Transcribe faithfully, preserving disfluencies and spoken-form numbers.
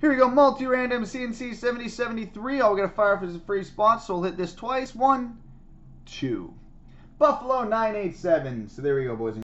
Here we go, multi-random C N C seventy seventy-three. All we gotta fire for is a free spot, so we'll hit this twice. One, two. Buffalo nine eighty-seven. So there we go, boys.